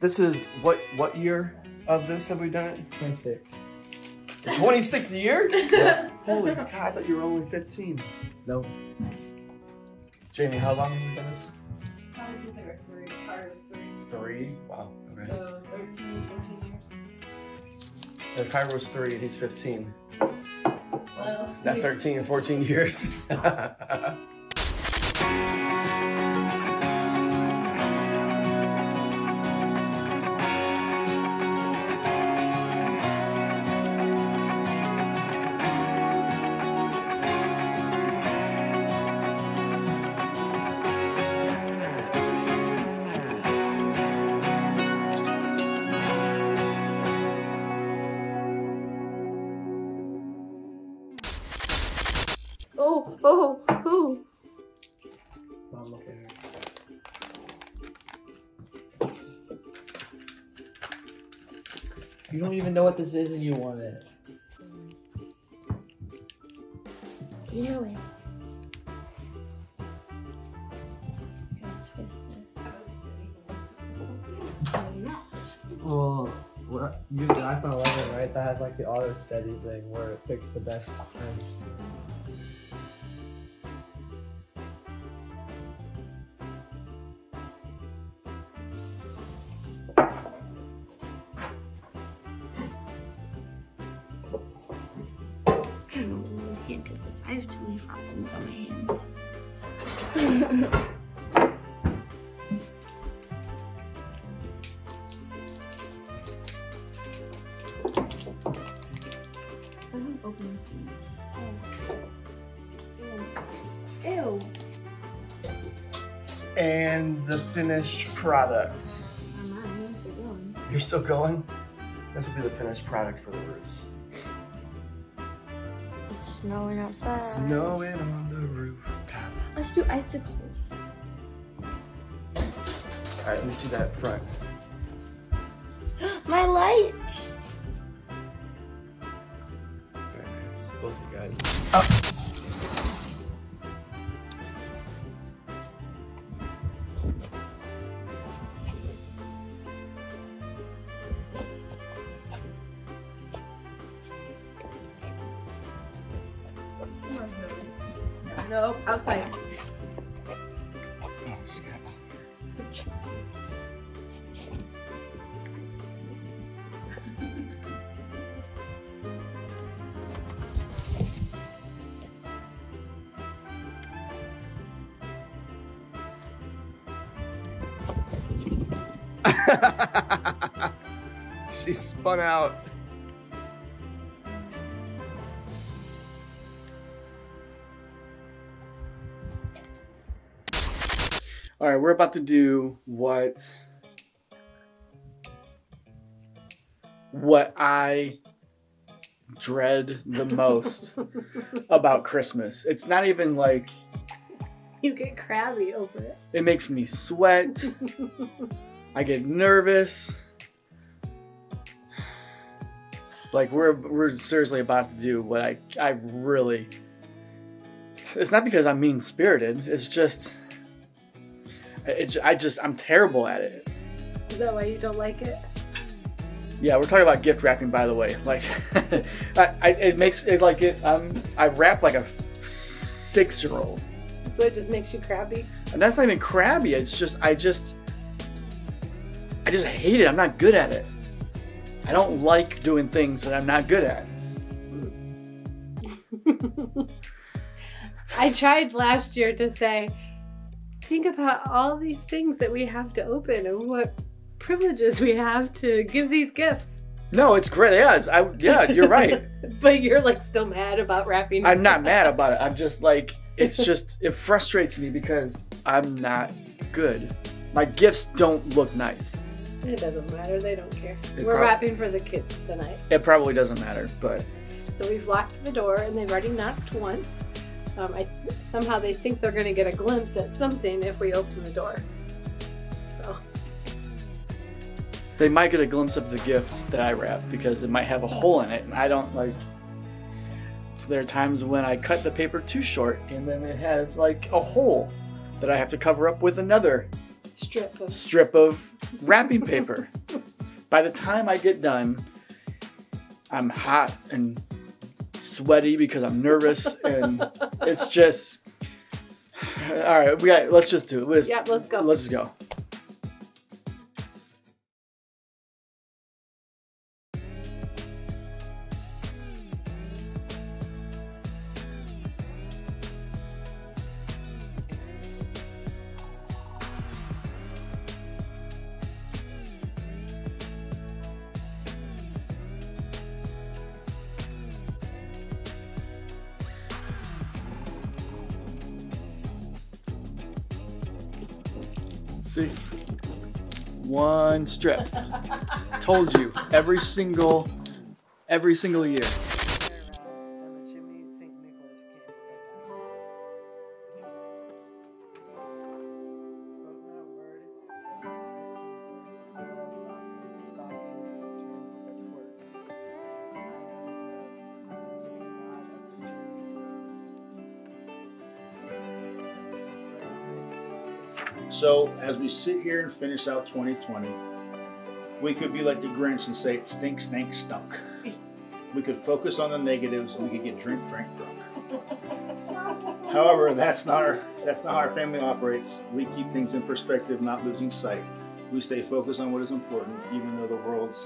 This is what year of this have we done it? 26. The 26th year? Yeah. Holy God, I thought you were only 15. No. Jamie, how long have you done this? Probably since I got 3. Carter's 3. 3? Wow. Okay. So 13, 14 years. And Carter was 3 and he's 15. Well, it's not 13 and 14 years. Oh, Mom, look at her. You don't even know what this is and you want it. You know it. Well, you the iPhone 11, right? That has like the auto steady thing where it picks the best time. I have too many frostings on my hands. I haven't opened it. Ew. And the finished product. I'm not. I'm still going. You're still going? This will be the finished product for the roof. Snowing outside. Snowing on the rooftop. Let's do icicles. All right, let me see that front. My light. Very nice, both of you guys. Oh. Nope, outside. Oh, she got it. She spun out. All right, we're about to do what I dread the most about Christmas. It's not even like... You get crabby over it. It makes me sweat. I get nervous. Like we're seriously about to do what I really... It's not because I'm mean-spirited, it's just... I'm terrible at it. Is that why you don't like it? Yeah, we're talking about gift wrapping, by the way. Like, I wrap like a 6-year-old. So it just makes you crabby. And that's not even crabby. It's just I just hate it. I'm not good at it. I don't like doing things that I'm not good at. I tried last year to say, think about all these things that we have to open and what privileges we have to give these gifts. No, it's great. Yeah, yeah, you're right. But you're like still mad about wrapping. I'm not mad about it. I'm just like, it's just, it frustrates me because I'm not good. My gifts don't look nice. It doesn't matter. They don't care. We're wrapping for the kids tonight. It probably doesn't matter, but. So we've locked the door and they've already knocked once. Somehow they think they're going to get a glimpse at something if we open the door. So they might get a glimpse of the gift that I wrapped because it might have a hole in it, and I don't like. So there are times when I cut the paper too short, and then it has like a hole that I have to cover up with another strip of wrapping paper. By the time I get done, I'm hot and sweaty because I'm nervous, and it's just, all right, let's just do it. Let's go. Let's just go. See, one strip. Told you, every single year. So as we sit here and finish out 2020, we could be like the Grinch and say, it stinks, stank, stunk. We could focus on the negatives and we could get drunk. However, that's not how our family operates. We keep things in perspective, not losing sight. We stay focused on what is important, even though the world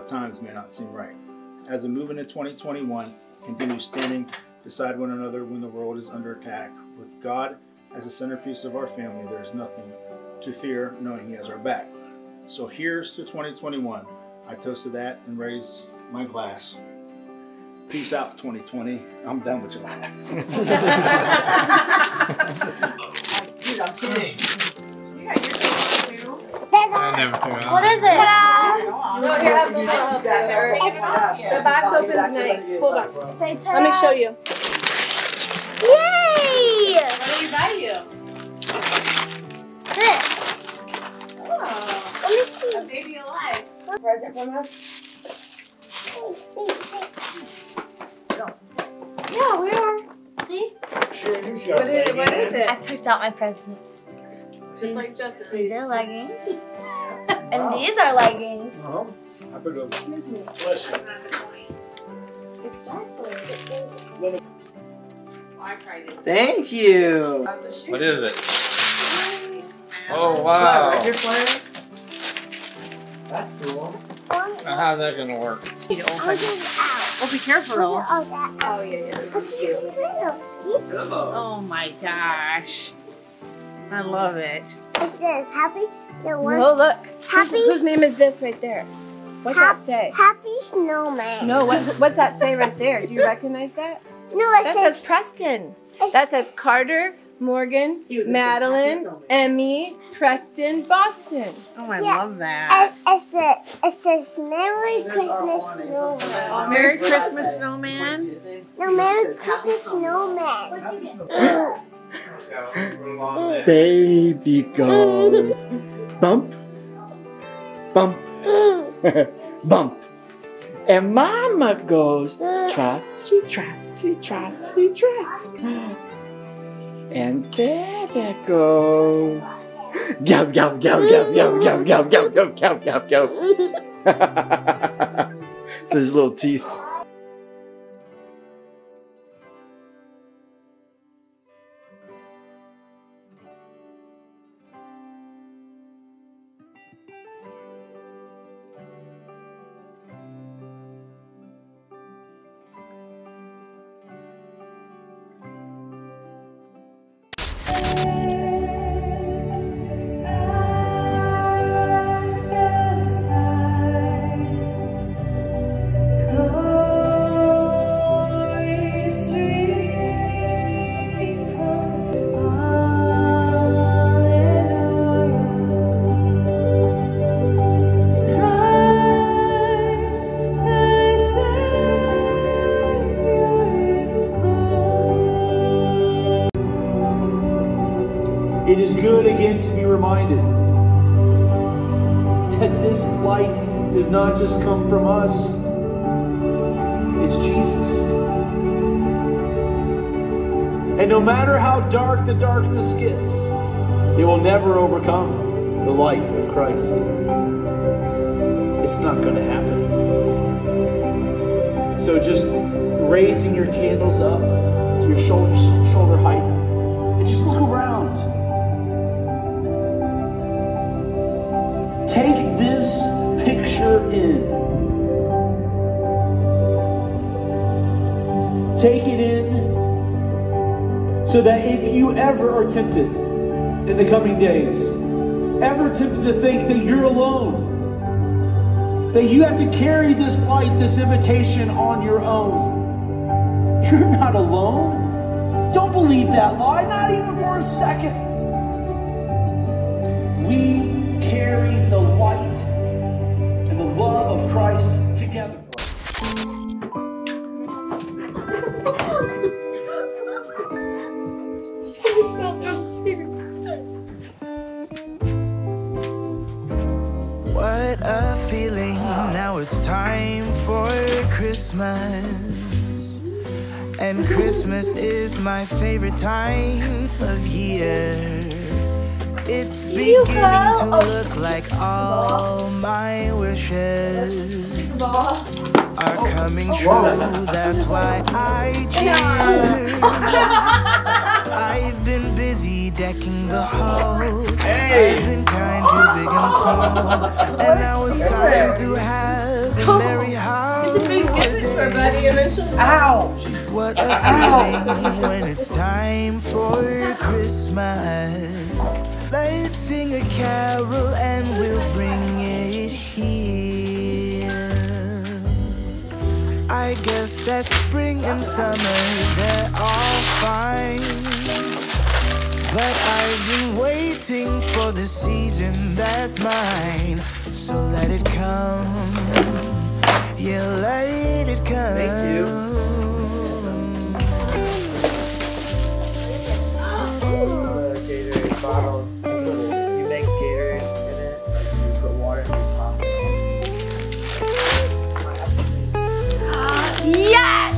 at times may not seem right. As we move into 2021, continue standing beside one another when the world is under attack. With God as the centerpiece of our family, there is nothing to fear, knowing He has our back. So here's to 2021. I toast to that and raise my glass. Peace out, 2020. I'm done with your lives. Dude, I'm kidding. You got your too. I never took it off. What is it? Look, you have the box down there. The box opens nice. Hold on. Say ta-da. Let me show you. Yay! What did we buy you? This. Oh. Let me see. A baby alive. Present from us. Oh. Yeah, we are. See? Sure. What is it? I picked out my presents. Just like Jessica. These are leggings. Wow. And these are leggings. Uh-huh. I put them. Bless you. Exactly. Thank you. What is it? Oh, wow. That's cool. How's that going to work? Oh, be careful. Oh, yeah. This is cute. Oh, my gosh. I love it. It says happy. No, look. Happy. Whose name is this right there? What's that say? Happy Snowman. No, what's that say right there? Do you recognize that? No, that says Preston. That says Carter, Morgan, Madeline, Emmy, Preston, Boston. Oh, I love that. It says Merry Christmas Snowman. Oh, Merry Christmas Snowman. No, Merry Christmas Snowman. Baby goes bump, bump, bump. And Mama goes trot, trot. Trotty, trot. And there that goes. Yum, yum, yum, yum, yum, yum, yum, yum, yum, yum, yum, yum. Those little teeth. It is good again to be reminded that this light does not just come from us, it's Jesus. And no matter how dark the darkness gets, it will never overcome. the light of Christ. It's not going to happen. So just raising your candles up to your shoulder height and just look around. Take this picture in. Take it in so that if you ever are tempted in the coming days, ever tempted to think that you're alone, that you have to carry this light, this invitation on your own. You're not alone. Don't believe that lie, not even for a second. We carry the light and the love of Christ together. What a feeling, now it's time for Christmas. And Christmas is my favorite time of year. It's beginning to look like all my wishes are coming true. That's why I cheer. I've been busy decking the halls. I've been kind to big and small. And now it's time to have a merry holidays. Ow! What a feeling when it's time for Christmas. Let's sing a carol and we'll bring it here. I guess that spring and summer, they're all fine. But I've been waiting for the season that's mine. So let it come. Yeah, let it come. Thank you. Gatorade bottle. You make Gatorade in it. You put water in your pop. Yes!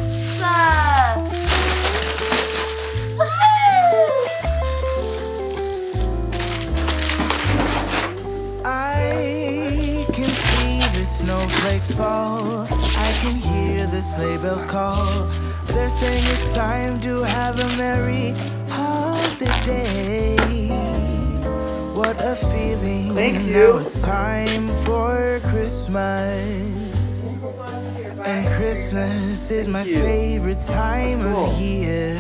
Snowflakes fall, I can hear the sleigh bells call. They're saying it's time to have a merry holiday. What a feeling. Thank you. Now it's time for Christmas. And Christmas is my favorite time of year.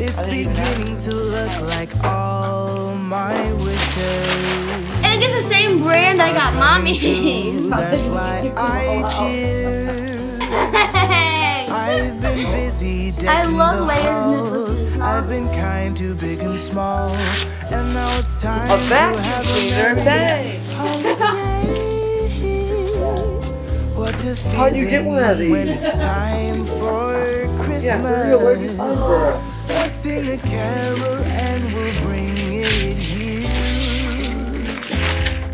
It's beginning to look like all my wishes. I think it's the same brand I got Mommy. That's why I cheer. I've been busy decking the halls. I've been kind to big and small. And now it's time to have a merry holiday. What a feeling. How do you get one of these? When it's time for Christmas. Yeah, we're going to work on this. Let's sing a carol and we'll bring it here.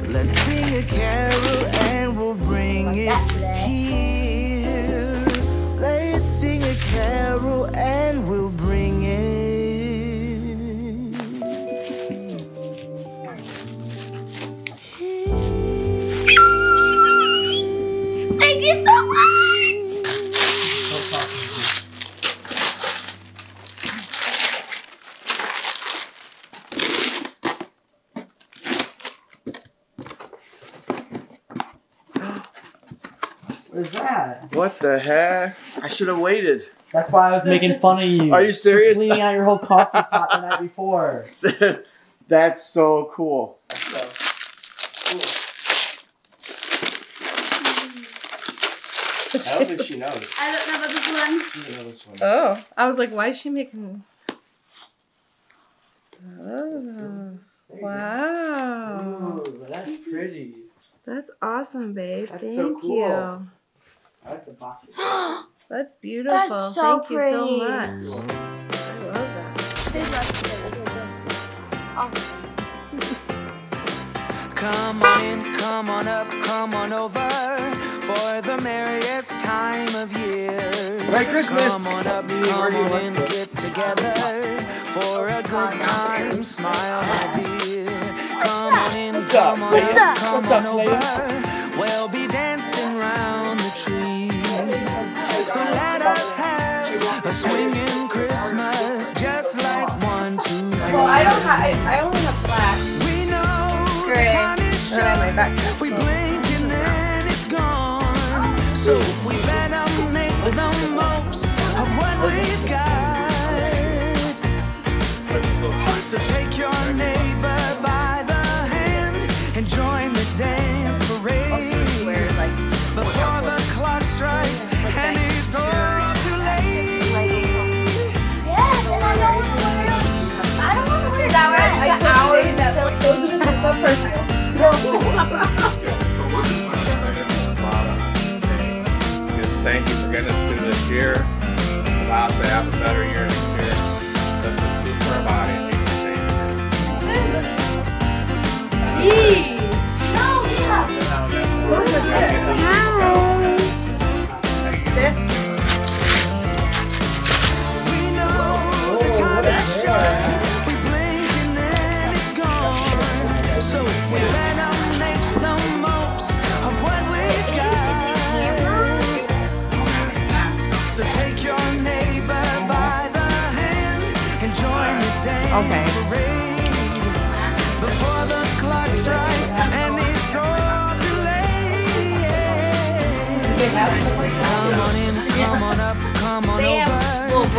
Let's sing a carol and we'll bring it here. Let's sing a carol and we'll bring it here. Thank you so much. What is that? What the heck? I should have waited. That's why I was making fun of you. Are you serious? You're cleaning out your whole coffee pot the night before. That's so cool. I don't think she knows. I don't know about this one. She doesn't know this one. Oh, I was like, why is she making? Oh, wow. Ooh, that's pretty. That's awesome, babe. That's Thank you. I like the box. That's beautiful. That's so pretty. Thank you so much. I love that. Come on in, come on up, come on over for the merriest time of year. Merry Christmas. Come on up, come on in, get together for a good time. Smile, my dear. Come What's up? What's up? What's up, ladies? We'll be dancing round the tree. So let us have a swinging Christmas, just like 1, 2. Well, I only have black. We know gray. And then my backpack. We blink and then it's gone. So we better make the most of what we've got. So take your neighbor by the hand and join the dance parade. Before the clock strikes and it's all too late. Yes, and I don't want to wear that right. Like hours that like those are the first. Just thank you for getting us through this year. Allow us to have a better year next year. Let's just do for our body. What was this? This? We know the time is short. We blink and then it's gone. So we better make the most of what we've got. So take your neighbor by the hand and join the dance parade. Before the clock strikes and it's over. Come on in, come on up, come on over.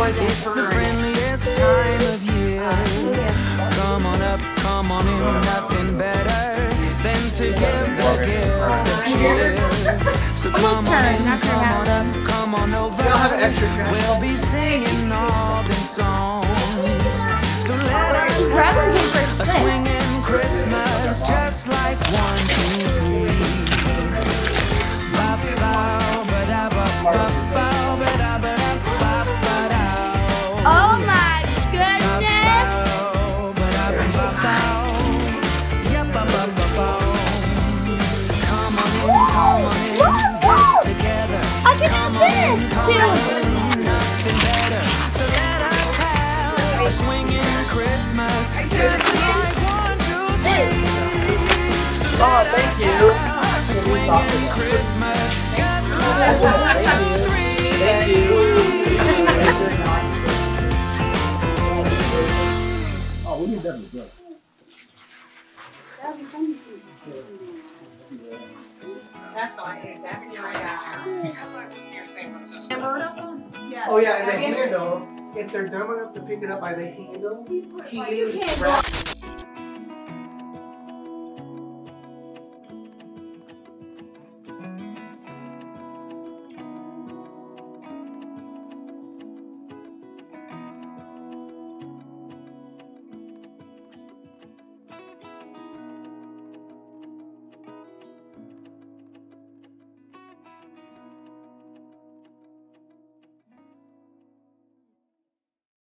It's the friendliest time of year. Come on up, come on in. Nothing better than to give the gift of cheer. So come on in, come on up, come on over. We'll be singing all the songs. So let us have a swinging Christmas, just like 1, 2, 3. Oh my goodness! Come on in, together. I can do this too. Nothing better. So let us have a swinging Christmas, just like 1, 2, 3. Oh, thank you. Swinging Christmas, just like 1, 2, 3. Oh, we need that to go. That's all I did. Oh yeah, and the handle. If they're dumb enough to pick it up by the handle, he used.